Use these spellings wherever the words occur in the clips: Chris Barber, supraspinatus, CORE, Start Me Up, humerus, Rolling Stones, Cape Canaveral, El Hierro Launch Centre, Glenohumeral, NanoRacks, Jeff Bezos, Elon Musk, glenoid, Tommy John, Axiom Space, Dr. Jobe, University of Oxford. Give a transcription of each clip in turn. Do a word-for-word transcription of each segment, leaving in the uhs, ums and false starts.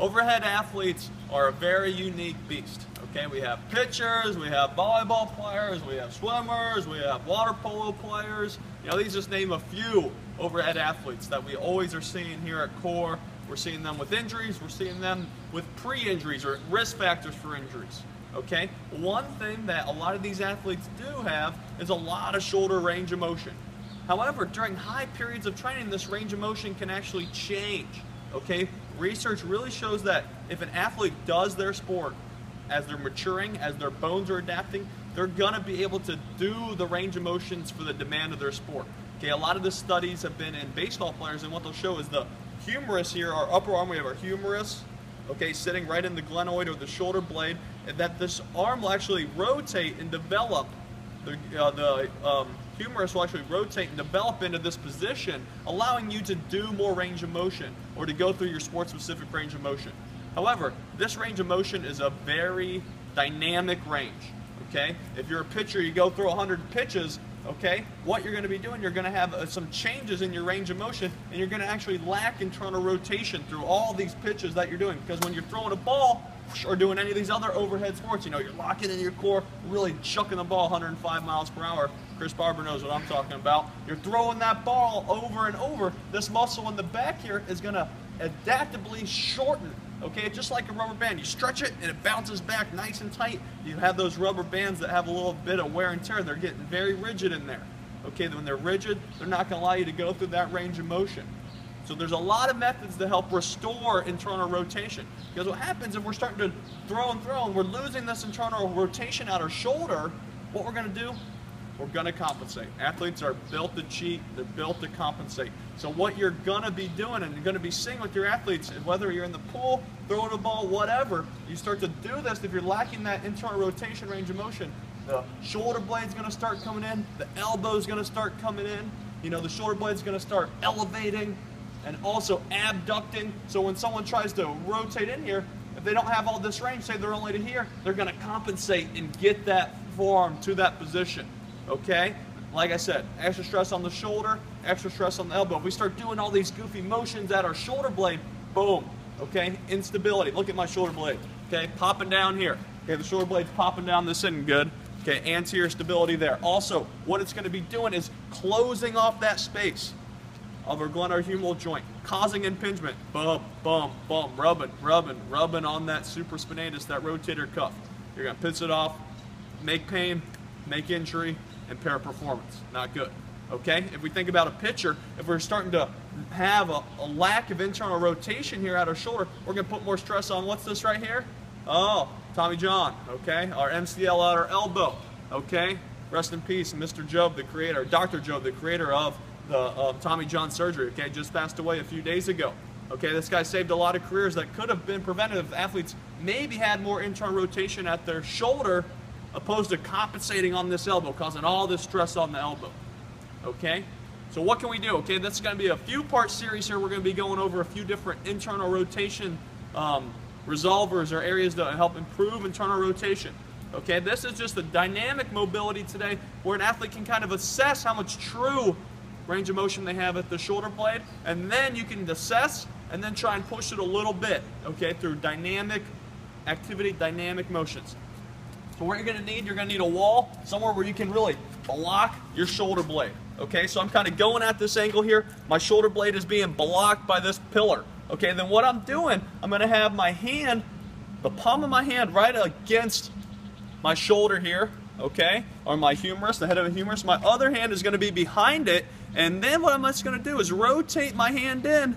Overhead athletes are a very unique beast, okay? We have pitchers, we have volleyball players, we have swimmers, we have water polo players. You know, these just name a few overhead athletes that we always are seeing here at CORE. We're seeing them with injuries, we're seeing them with pre-injuries or risk factors for injuries, okay? One thing that a lot of these athletes do have is a lot of shoulder range of motion. However, during high periods of training, this range of motion can actually change. Okay, research really shows that if an athlete does their sport as they're maturing, as their bones are adapting, they're gonna be able to do the range of motions for the demand of their sport. Okay, a lot of the studies have been in baseball players, and what they'll show is the humerus here, our upper arm, we have our humerus, okay, sitting right in the glenoid or the shoulder blade, and that this arm will actually rotate and develop, the, uh, the um, humerus will actually rotate and develop into this position, allowing you to do more range of motion or to go through your sport-specific range of motion. However, this range of motion is a very dynamic range, okay? If you're a pitcher, you go through one hundred pitches, okay? What you're going to be doing, you're going to have uh, some changes in your range of motion, and you're going to actually lack internal rotation through all these pitches that you're doing, because when you're throwing a ball or doing any of these other overhead sports, you know, you're locking in your core, really chucking the ball one hundred five miles per hour. Chris Barber knows what I'm talking about. You're throwing that ball over and over. This muscle in the back here is going to adaptively shorten, okay? Just like a rubber band. You stretch it and it bounces back nice and tight. You have those rubber bands that have a little bit of wear and tear. They're getting very rigid in there, okay? When they're rigid, they're not going to allow you to go through that range of motion. So there's a lot of methods to help restore internal rotation. Because what happens if we're starting to throw and throw and we're losing this internal rotation out our shoulder, what we're going to do, we're going to compensate. Athletes are built to cheat, they're built to compensate. So what you're going to be doing and you're going to be seeing with your athletes, whether you're in the pool, throwing a ball, whatever, you start to do this, if you're lacking that internal rotation range of motion, the shoulder blade's going to start coming in, the elbow's going to start coming in, you know, the shoulder blade's going to start elevating, and also abducting. So when someone tries to rotate in here, if they don't have all this range, say they're only to here, they're gonna compensate and get that forearm to that position, okay? Like I said, extra stress on the shoulder, extra stress on the elbow. If we start doing all these goofy motions at our shoulder blade, boom, okay? Instability, look at my shoulder blade, okay? Popping down here, okay? The shoulder blade's popping down, this isn't good. Okay, anterior stability there. Also, what it's gonna be doing is closing off that space of our glenohumeral joint, causing impingement, bump, bump, bump, rubbing, rubbing, rubbing on that supraspinatus, that rotator cuff. You're gonna piss it off, make pain, make injury, impair performance. Not good, okay? If we think about a pitcher, if we're starting to have a, a lack of internal rotation here at our shoulder, we're gonna put more stress on, what's this right here? Oh, Tommy John, okay? Our M C L at our elbow, okay? Rest in peace, Mister Jobe, the creator, Doctor Jobe, the creator of the uh, Tommy John surgery, okay, just passed away a few days ago. Okay, this guy saved a lot of careers that could have been prevented if athletes maybe had more internal rotation at their shoulder opposed to compensating on this elbow, causing all this stress on the elbow, okay? So what can we do? Okay, this is gonna be a few part series here. We're gonna be going over a few different internal rotation um, resolvers or areas that help improve internal rotation. Okay, this is just a dynamic mobility today where an athlete can kind of assess how much true range of motion they have at the shoulder blade, and then you can assess and then try and push it a little bit, okay, through dynamic activity, dynamic motions. So what you're gonna need, you're gonna need a wall, somewhere where you can really block your shoulder blade, okay? So I'm kind of going at this angle here, my shoulder blade is being blocked by this pillar, okay? Then what I'm doing, I'm gonna have my hand, the palm of my hand right against my shoulder here, okay, or my humerus, the head of a humerus. My other hand is gonna be behind it, and then what I'm just gonna do is rotate my hand in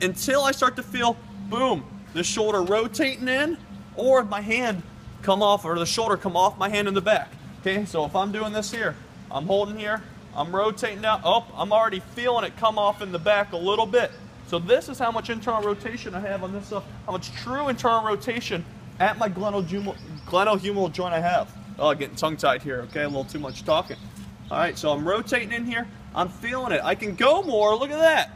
until I start to feel, boom, the shoulder rotating in, or my hand come off, or the shoulder come off my hand in the back. Okay, so if I'm doing this here, I'm holding here, I'm rotating out, oh, I'm already feeling it come off in the back a little bit. So this is how much internal rotation I have on this stuff, how much true internal rotation at my glenohumeral, glenohumeral joint I have. Oh, getting tongue-tied here, okay? A little too much talking. All right, so I'm rotating in here. I'm feeling it. I can go more, look at that.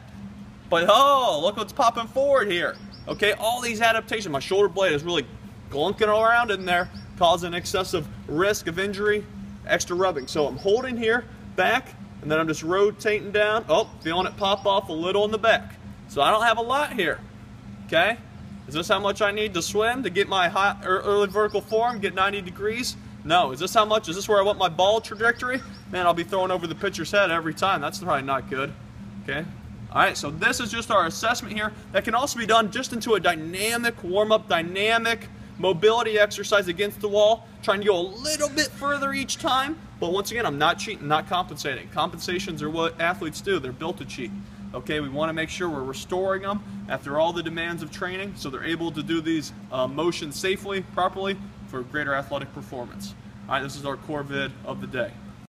But, oh, look what's popping forward here. Okay, all these adaptations. My shoulder blade is really glunking around in there, causing excessive risk of injury, extra rubbing. So I'm holding here, back, and then I'm just rotating down. Oh, feeling it pop off a little in the back. So I don't have a lot here, okay? Is this how much I need to swim to get my high, early vertical form, get ninety degrees? No. Is this how much? Is this where I want my ball trajectory? Man, I'll be throwing over the pitcher's head every time. That's probably not good. Okay. All right, so this is just our assessment here. That can also be done just into a dynamic warm-up, dynamic mobility exercise against the wall, trying to go a little bit further each time. But once again, I'm not cheating, not compensating. Compensations are what athletes do. They're built to cheat. Okay, we want to make sure we're restoring them after all the demands of training so they're able to do these uh, motions safely, properly, for greater athletic performance. All right, this is our core vid of the day.